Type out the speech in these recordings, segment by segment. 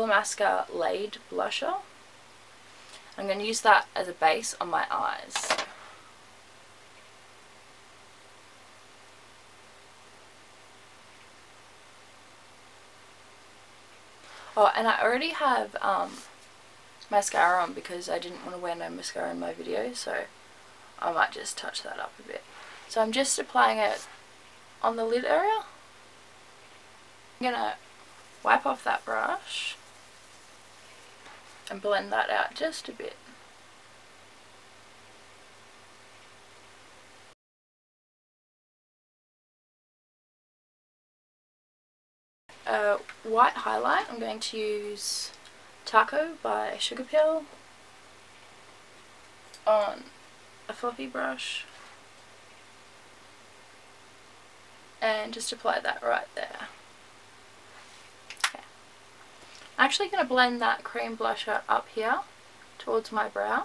Illamasqua Laid Blusher. I'm going to use that as a base on my eyes. Oh, and I already have mascara on because I didn't want to wear no mascara in my video, so I might just touch that up a bit. So I'm just applying it on the lid area. I'm going to wipe off that brush and blend that out just a bit. A white highlight, I'm going to use Taco by Sugarpill on a fluffy brush and just apply that right there. Okay. I'm actually going to blend that cream blusher up here towards my brow,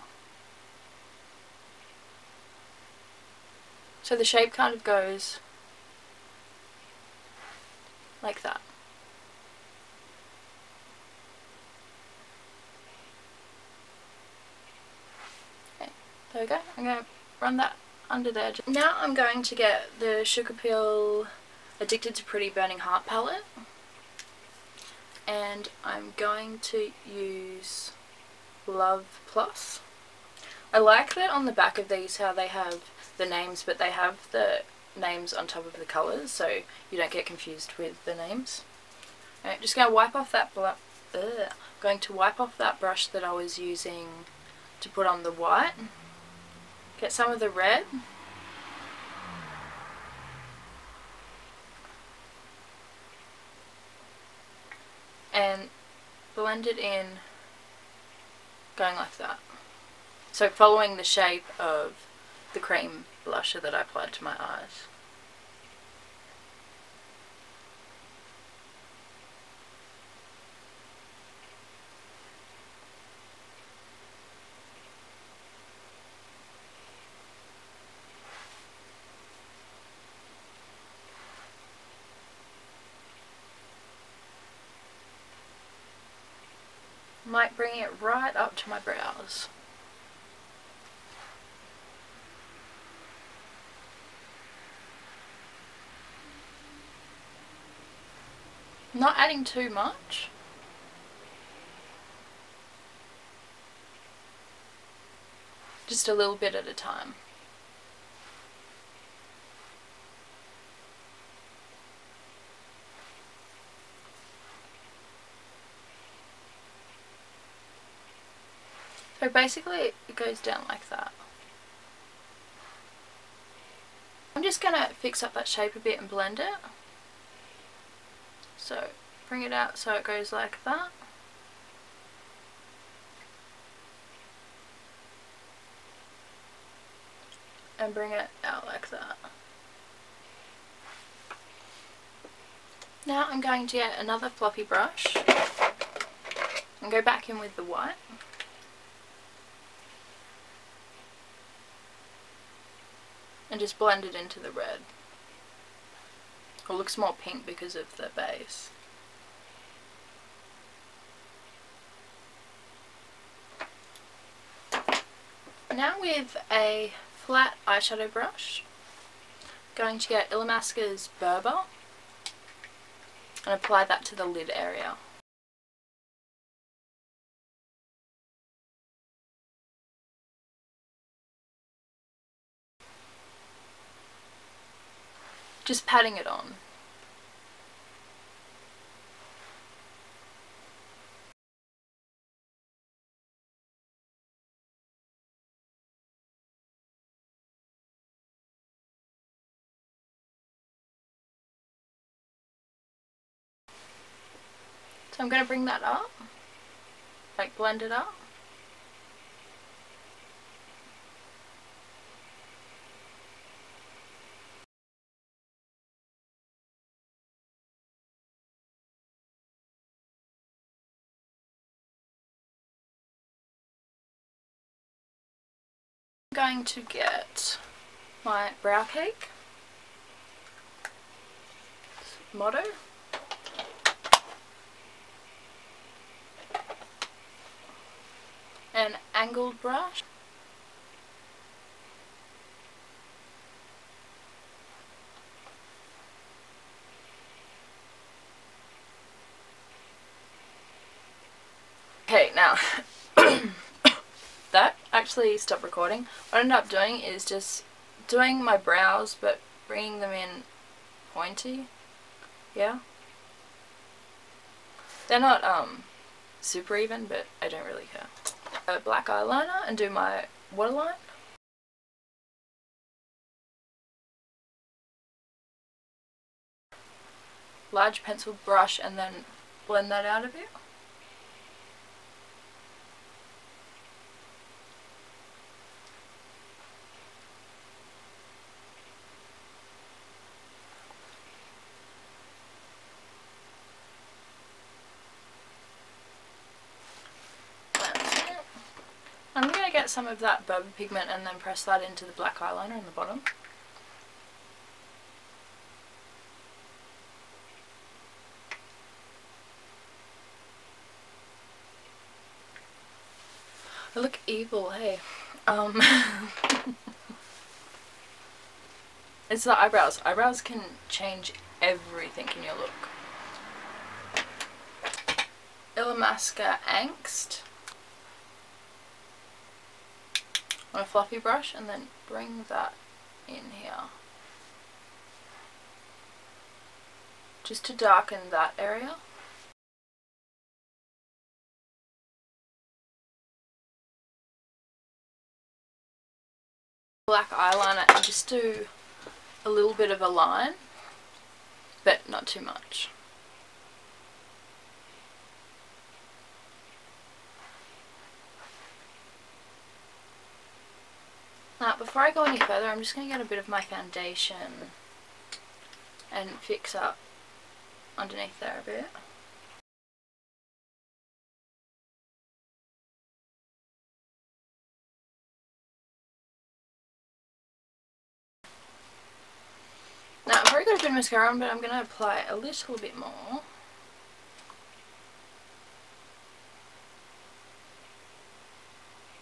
so the shape kind of goes like that. There we go. I'm going to run that under there. Now I'm going to get the Sugarpill Addicted to Pretty Burning Heart palette. And I'm going to use Love Plus. I like that on the back of these how they have the names, but they have the names on top of the colours, so you don't get confused with the names. Alright, just going to wipe off that brush that I was using to put on the white. Get some of the red. And blend it in going like that. So following the shape of the cream blusher that I applied to my eyes. Might bring it right up to my brows. Not adding too much. Just a little bit at a time. So basically it goes down like that. I'm just going to fix up that shape a bit and blend it. So bring it out so it goes like that. And bring it out like that. Now I'm going to get another fluffy brush and go back in with the white. And just blend it into the red. It looks more pink because of the base. Now with a flat eyeshadow brush, I'm going to get Illamasqua's Burba and apply that to the lid area. Just patting it on. So I'm going to bring that up, like blend it up. Going to get my brow cake, Motto, an angled brush. Okay, now that actually stopped recording. What I ended up doing is just doing my brows but bringing them in pointy. Yeah. They're not super even, but I don't really care. A black eyeliner and do my waterline. Large pencil brush and then blend that out a bit. Get some of that Burba pigment and then press that into the black eyeliner on the bottom. I look evil, hey. It's the eyebrows. Eyebrows can change everything in your look. Illamasqua Angst on a fluffy brush and then bring that in here just to darken that area. Black eyeliner and just do a little bit of a line, but not too much. Now, before I go any further, I'm just going to get a bit of my foundation and fix up underneath there a bit. Now, I've already got a bit of mascara on, but I'm going to apply a little bit more.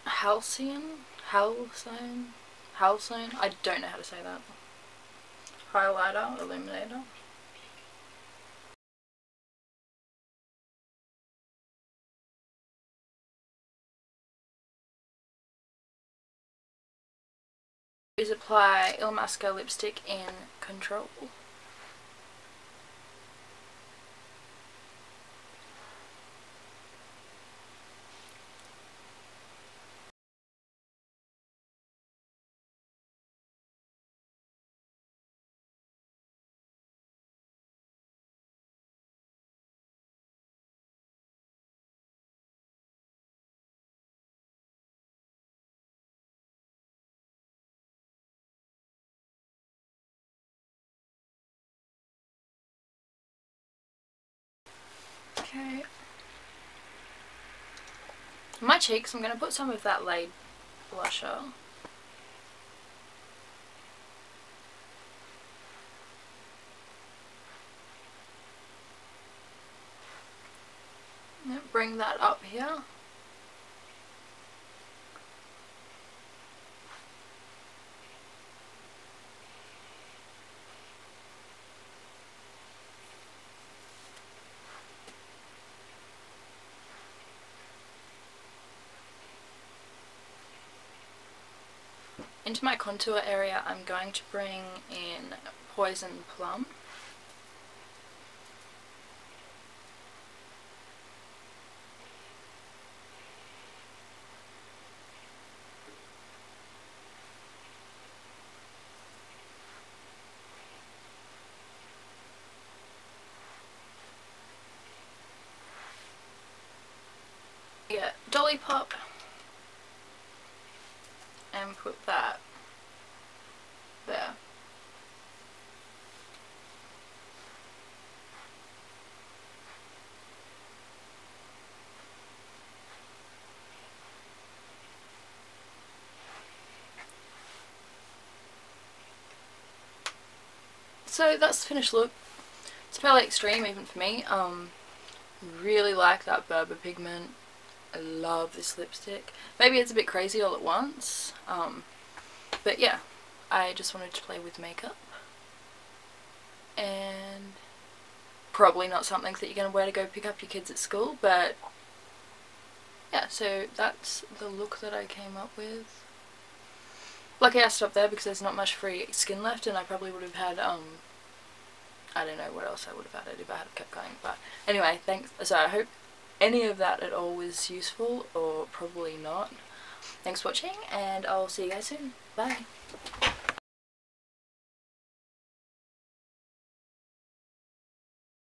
Halcyon, I don't know how to say that. Highlighter, illuminator. Is apply Illamasqua lipstick in Control. Okay. My cheeks, I'm going to put some of that Laid blusher. Bring that up here. Into my contour area, I'm going to bring in Poison Plum. Yeah, Dolly Pop. And put that there. So that's the finished look. It's fairly extreme even for me. Really like that Burba pigment. I love this lipstick. Maybe it's a bit crazy all at once, but yeah, I just wanted to play with makeup, and probably not something that you're going to wear to go pick up your kids at school, but yeah, so that's the look that I came up with. Lucky I stopped there because there's not much free skin left, and I probably would have had, I don't know what else I would have added if I had kept going, but anyway, thanks. So I hope any of that at all was useful, or probably not. Thanks for watching, and I'll see you guys soon. Bye!